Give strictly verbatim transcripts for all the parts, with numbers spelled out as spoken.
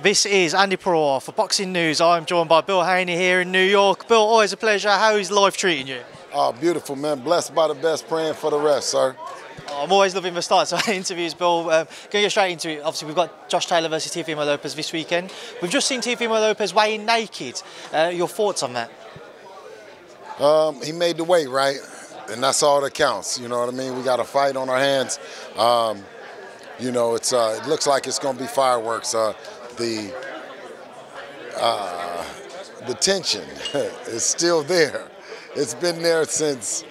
This is Andy Purewal for Boxing News. I'm joined by Bill Haney here in New York. Bill, always a pleasure. How is life treating you? Oh, beautiful, man. Blessed by the best, praying for the rest, sir. Oh, I'm always loving the starts of interviews, Bill. Um, going to get straight into it. Obviously, we've got Josh Taylor versus Teofimo Lopez this weekend. We've just seen Teofimo Lopez weigh in naked. Uh, your thoughts on that? Um, he made the weight, right? And that's all that counts. You know what I mean? We got a fight on our hands. Um, you know, it's. Uh, it looks like it's going to be fireworks. Uh, The, uh, the tension is still there. It's been there since,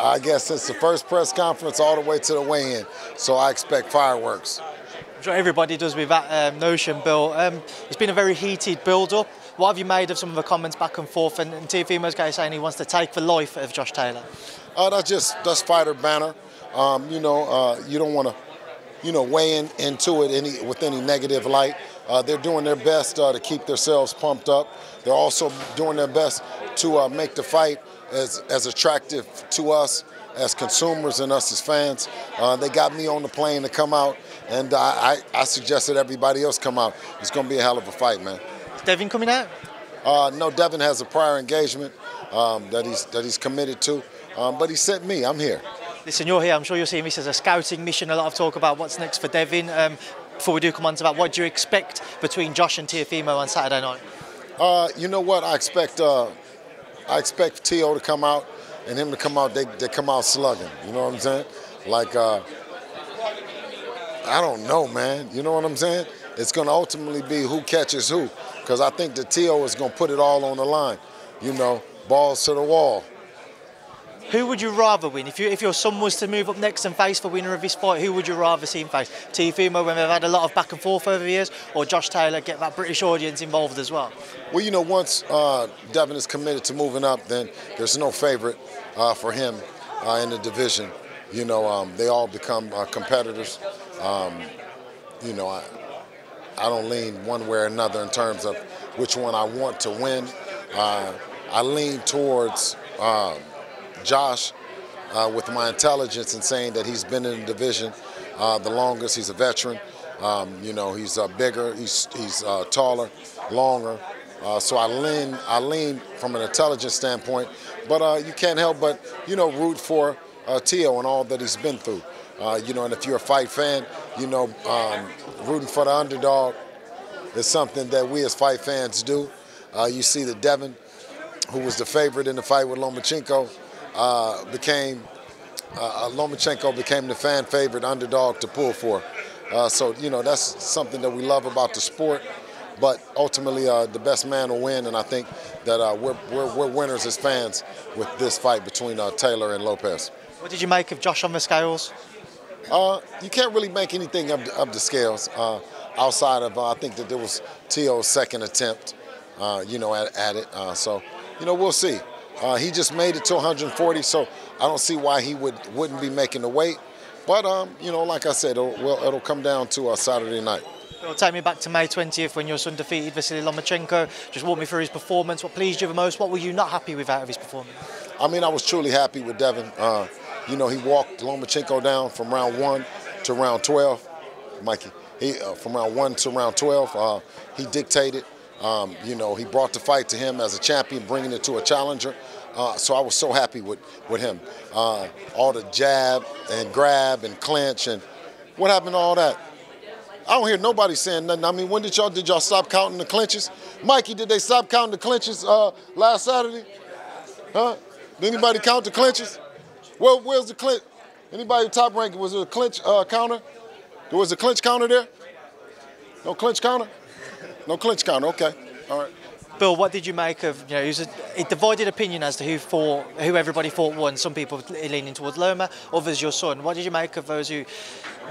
I guess, since the first press conference all the way to the weigh-in. So I expect fireworks. I'm sure everybody does with that um, notion, Bill. Um, it's been a very heated build-up. What have you made of some of the comments back and forth? And, and Teofimo's guy saying he wants to take the life of Josh Taylor. Oh, that's just that's fighter banner. Um, you know, uh, you don't want to. You know, weighing into it any, with any negative light. Uh, they're doing their best uh, to keep themselves pumped up. They're also doing their best to uh, make the fight as, as attractive to us as consumers and us as fans. Uh, they got me on the plane to come out, and I, I, I suggested everybody else come out. It's going to be a hell of a fight, man. Is Devin coming out? Uh, no, Devin has a prior engagement um, that he's that he's committed to, um, but he sent me. I'm here. Listen, you're here, I'm sure you're seeing this as a scouting mission, a lot of talk about what's next for Devin. Um, before we do come on to that, what do you expect between Josh and Teofimo on Saturday night? Uh, you know what, I expect uh, I expect Teo to come out and him to come out, they, they come out slugging, you know what I'm saying? Like, uh, I don't know, man, you know what I'm saying? It's going to ultimately be who catches who, because I think that Teo is going to put it all on the line, you know, balls to the wall. Who would you rather win? If, you, if your son was to move up next and face the winner of this fight, who would you rather see him face? Teofimo, when they've had a lot of back and forth over the years, or Josh Taylor, get that British audience involved as well? Well, you know, once uh, Devin is committed to moving up, then there's no favorite uh, for him uh, in the division. You know, um, they all become uh, competitors. Um, you know, I, I don't lean one way or another in terms of which one I want to win. Uh, I lean towards... Uh, Josh, uh, with my intelligence and saying that he's been in the division uh, the longest. He's a veteran. Um, you know, he's uh, bigger, he's, he's uh, taller, longer. Uh, so I lean, I lean from an intelligence standpoint. But uh, you can't help but, you know, root for uh, Teo and all that he's been through. Uh, you know, and if you're a fight fan, you know, um, rooting for the underdog is something that we as fight fans do. Uh, you see that Devin, who was the favorite in the fight with Lomachenko, Uh, became uh, Lomachenko became the fan favorite underdog to pull for. Uh, so you know that's something that we love about the sport. But ultimately, uh, the best man will win, and I think that uh, we're, we're we're winners as fans with this fight between uh, Taylor and Lopez. What did you make of Josh on the scales? Uh, you can't really make anything of the, of the scales uh, outside of uh, I think that there was Teo's second attempt, uh, you know, at, at it. Uh, so you know we'll see. Uh, he just made it to one forty, so I don't see why he would, wouldn't be making the weight. But, um, you know, like I said, it'll, well, it'll come down to uh, Saturday night. It'll take me back to May twentieth when your son defeated Vasily Lomachenko. Just walk me through his performance. What pleased you the most? What were you not happy with out of his performance? I mean, I was truly happy with Devin. Uh, you know, he walked Lomachenko down from round one to round twelve. Mikey, he, uh, from round one to round twelve, uh, he dictated. Um, you know, he brought the fight to him as a champion, bringing it to a challenger. Uh, so I was so happy with, with him. Uh, all the jab and grab and clinch and what happened to all that? I don't hear nobody saying nothing. I mean, when did y'all, did y'all stop counting the clinches? Mikey, did they stop counting the clinches uh, last Saturday? Huh? Did anybody count the clinches? Well, where's the clinch? Anybody top ranking, was there a clinch uh, counter? There was a clinch counter there? No clinch counter? No clinch count, okay. All right. Bill, what did you make of, you know, it was a, a divided opinion as to who fought, who everybody thought won. Some people leaning towards Loma, others your son. What did you make of those who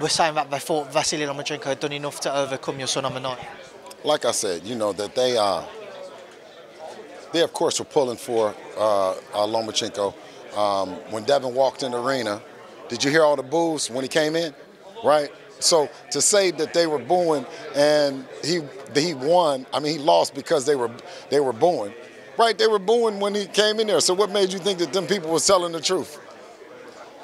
were saying that they thought Vasily Lomachenko had done enough to overcome your son on the night? Like I said, you know, that they, uh, they of course were pulling for uh, uh, Lomachenko. Um, when Devin walked in the arena, did you hear all the boos when he came in, right? So to say that they were booing and he he won, I mean he lost because they were they were booing, right? They were booing when he came in there. So what made you think that them people was telling the truth,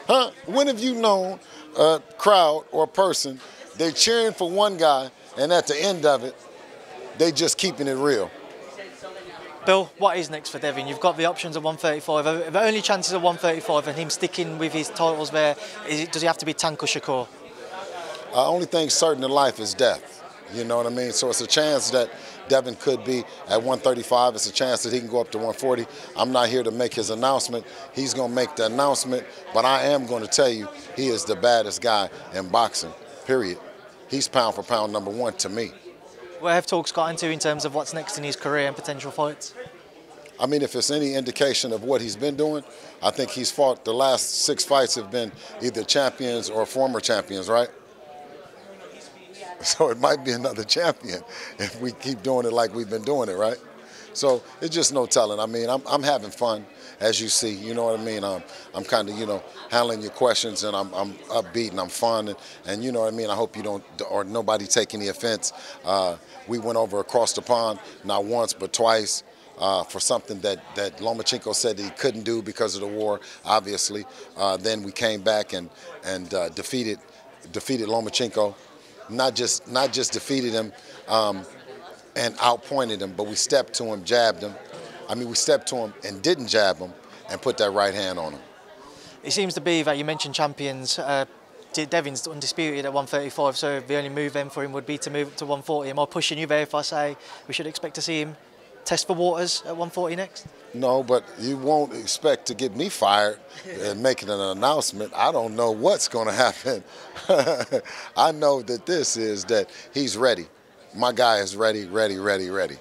huh? When have you known a crowd or a person they cheering for one guy And at the end of it, they just keeping it real. Bill, what is next for Devin? You've got the options at one thirty-five. The only chances at one thirty-five and him sticking with his titles there, is it, does he have to be Tank or Shakur? The only thing certain in life is death. You know what I mean? So it's a chance that Devin could be at one thirty-five. It's a chance that he can go up to one forty. I'm not here to make his announcement. He's going to make the announcement. But I am going to tell you, he is the baddest guy in boxing, period. He's pound for pound number one to me. Where have talks gotten to in terms of what's next in his career and potential fights? I mean, if it's any indication of what he's been doing, I think he's fought the last six fights have been either champions or former champions, right? So it might be another champion if we keep doing it like we've been doing it, right? So it's just no telling. I mean, I'm, I'm having fun, as you see. You know what I mean? I'm, I'm kind of, you know, handling your questions, and I'm, I'm upbeat and I'm fun. And, and you know what I mean? I hope you don't, or nobody take any offense. Uh, we went over across the pond, not once but twice, uh, for something that, that Lomachenko said that he couldn't do because of the war, obviously. Uh, then we came back and, and uh, defeated, defeated Lomachenko. Not just, not just defeated him, um, and outpointed him, but we stepped to him, jabbed him. I mean, we stepped to him and didn't jab him and put that right hand on him. It seems to be that you mentioned champions. Uh, Devin's undisputed at one thirty-five, so the only move then for him would be to move to one forty. Am I pushing you there if I say we should expect to see him test for waters at one forty next? No, but you won't expect to get me fired and making an announcement. I don't know what's going to happen. I know that this is that he's ready. My guy is ready, ready, ready, ready.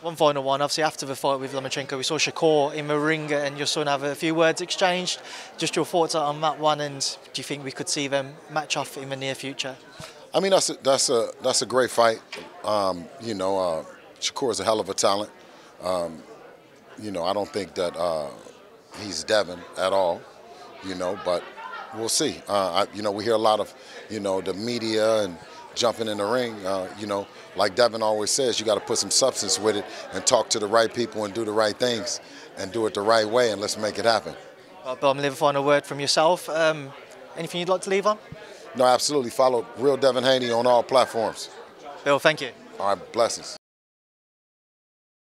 One final one. Obviously, after the fight with Lomachenko, we saw Shakur in the ring and your son have a few words exchanged. Just your thoughts on that one, and do you think we could see them match off in the near future? I mean, that's a, that's a, that's a great fight. Um, you know, uh, Shakur is a hell of a talent. Um, you know, I don't think that uh, he's Devin at all, you know, but we'll see. Uh, I, you know, we hear a lot of, you know, the media and jumping in the ring, uh, you know, like Devin always says, you got to put some substance with it and talk to the right people and do the right things and do it the right way, and let's make it happen. Well, Bill, I'm leaving a final word from yourself. Um, anything you'd like to leave on? No, absolutely. Follow Real Devin Haney on all platforms. Bill, thank you. All right, blessings.